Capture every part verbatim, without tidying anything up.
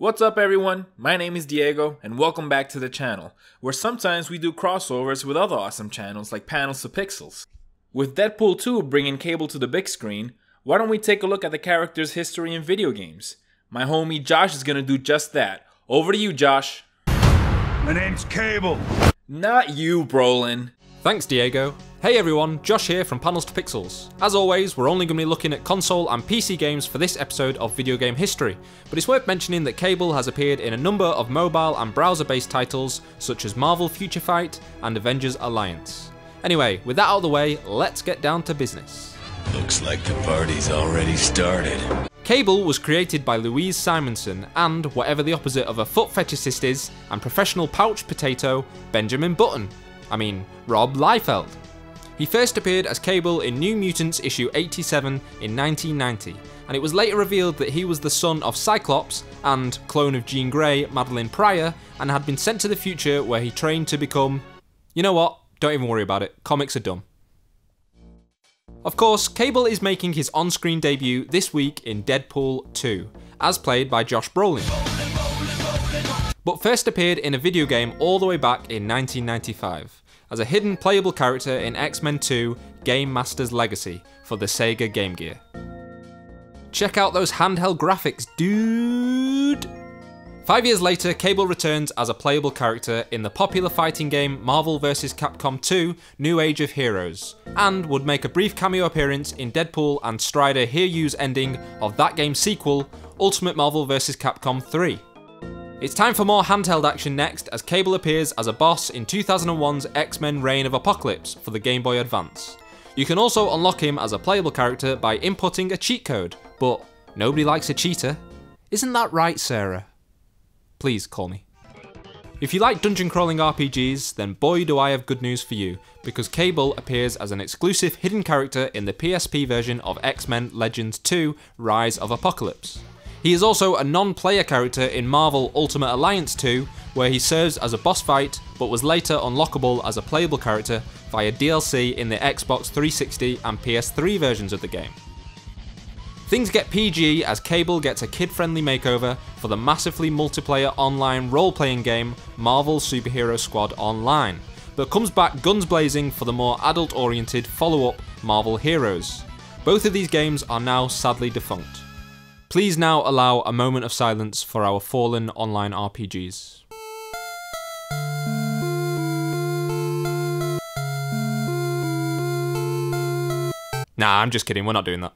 What's up everyone, my name is Diego and welcome back to the channel, where sometimes we do crossovers with other awesome channels like Panels to Pixels. With Deadpool two bringing Cable to the big screen, why don't we take a look at the character's history in video games? My homie Josh is gonna do just that. Over to you, Josh. My name's Cable. Not you, Brolin. Thanks, Diego. Hey everyone, Josh here from Panels to Pixels. As always, we're only going to be looking at console and P C games for this episode of video game history, but it's worth mentioning that Cable has appeared in a number of mobile and browser-based titles such as Marvel Future Fight and Avengers Alliance. Anyway, with that out of the way, let's get down to business. Looks like the party's already started. Cable was created by Louise Simonson and, whatever the opposite of a foot fetishist is, and professional pouch potato, Benjamin Button. I mean, Rob Liefeld. He first appeared as Cable in New Mutants issue eighty-seven in nineteen ninety, and it was later revealed that he was the son of Cyclops and clone of Jean Grey, Madeline Pryor, and had been sent to the future where he trained to become... You know what? Don't even worry about it. Comics are dumb. Of course, Cable is making his on-screen debut this week in Deadpool two, as played by Josh Brolin, but first appeared in a video game all the way back in nineteen ninety-five, as a hidden playable character in X-Men two Game Master's Legacy for the Sega Game Gear. Check out those handheld graphics, dude! Five years later, Cable returns as a playable character in the popular fighting game Marvel vs Capcom two New Age of Heroes, and would make a brief cameo appearance in Deadpool and Strider Heroes' ending of that game's sequel, Ultimate Marvel vs Capcom three. It's time for more handheld action next, as Cable appears as a boss in two thousand one's X-Men: Reign of Apocalypse for the Game Boy Advance. You can also unlock him as a playable character by inputting a cheat code, but nobody likes a cheater. Isn't that right, Sarah? Please call me. If you like dungeon crawling R P Gs, then boy do I have good news for you, because Cable appears as an exclusive hidden character in the P S P version of X-Men Legends two Rise of Apocalypse. He is also a non-player character in Marvel Ultimate Alliance two, where he serves as a boss fight, but was later unlockable as a playable character via D L C in the Xbox three sixty and P S three versions of the game. Things get P G as Cable gets a kid-friendly makeover for the massively multiplayer online role-playing game Marvel Superhero Squad Online, but comes back guns blazing for the more adult-oriented follow-up Marvel Heroes. Both of these games are now sadly defunct. Please now allow a moment of silence for our fallen online R P Gs. Nah, I'm just kidding, we're not doing that.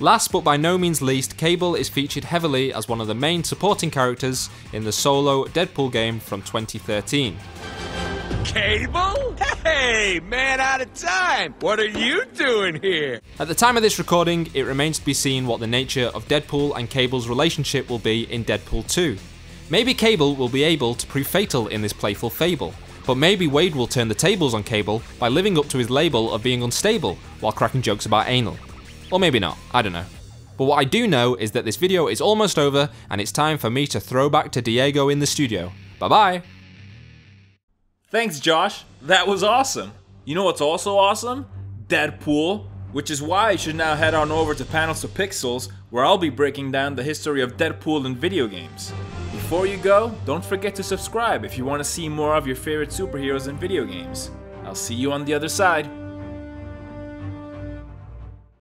Last but by no means least, Cable is featured heavily as one of the main supporting characters in the solo Deadpool game from twenty thirteen. Cable? Hey, man out of time! What are you doing here? At the time of this recording, it remains to be seen what the nature of Deadpool and Cable's relationship will be in Deadpool two. Maybe Cable will be able to prove fatal in this playful fable, but maybe Wade will turn the tables on Cable by living up to his label of being unstable while cracking jokes about anal. Or maybe not, I don't know. But what I do know is that this video is almost over and it's time for me to throw back to Diego in the studio. Bye bye! Thanks, Josh. That was awesome. You know what's also awesome? Deadpool. Which is why you should now head on over to Panels to Pixels, where I'll be breaking down the history of Deadpool in video games. Before you go, don't forget to subscribe if you want to see more of your favorite superheroes in video games. I'll see you on the other side.